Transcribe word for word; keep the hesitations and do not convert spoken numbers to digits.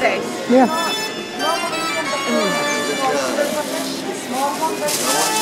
day. Yeah. Mm.